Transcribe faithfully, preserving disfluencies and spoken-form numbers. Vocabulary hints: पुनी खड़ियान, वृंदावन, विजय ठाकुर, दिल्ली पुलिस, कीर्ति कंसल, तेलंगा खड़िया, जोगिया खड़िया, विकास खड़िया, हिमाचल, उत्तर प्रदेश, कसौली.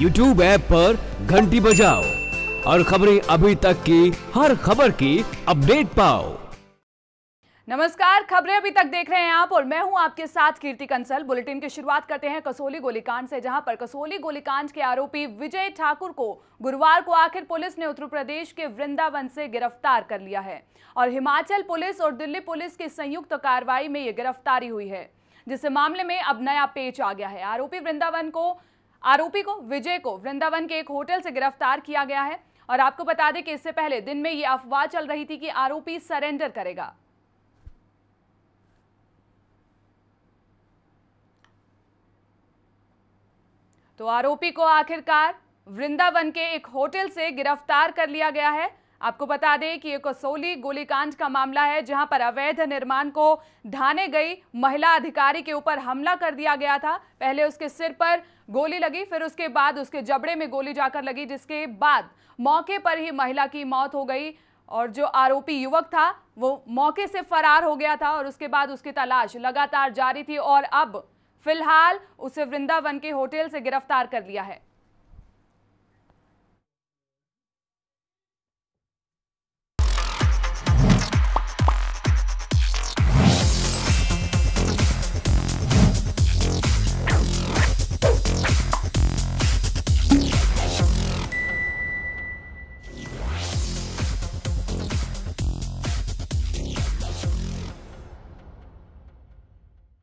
YouTube app पर घंटी बजाओ और खबरें अभी तक की हर खबर की अपडेट पाओ। नमस्कार, खबरें अभी तक देख रहे हैं आप और मैं हूं आपके साथ कीर्ति कंसल। बुलेटिन की शुरुआत करते हैं कसौली गोलीकांड से, जहां पर कसौली गोलीकांड के आरोपी विजय ठाकुर को गुरुवार को आखिर पुलिस ने उत्तर प्रदेश के वृंदावन से गिरफ्तार कर लिया है और हिमाचल पुलिस और दिल्ली पुलिस की संयुक्त कार्रवाई में ये गिरफ्तारी हुई है, जिससे मामले में अब नया पेच आ गया है। आरोपी वृंदावन को आरोपी को विजय को वृंदावन के एक होटल से गिरफ्तार किया गया है और आपको बता दें कि इससे पहले दिन में ये अफवाह चल रही थी कि आरोपी सरेंडर करेगा। तो आरोपी को आखिरकार वृंदावन के एक होटल से गिरफ्तार कर लिया गया है। आपको बता दें कि ये कसौली गोलीकांड का मामला है, जहां पर अवैध निर्माण को ढाने गई महिला अधिकारी के ऊपर हमला कर दिया गया था। पहले उसके सिर पर गोली लगी, फिर उसके बाद उसके जबड़े में गोली जाकर लगी, जिसके बाद मौके पर ही महिला की मौत हो गई और जो आरोपी युवक था वो मौके से फरार हो गया था और उसके बाद उसकी तलाश लगातार जारी थी और अब फिलहाल उसे वृंदावन के होटल से गिरफ्तार कर लिया है।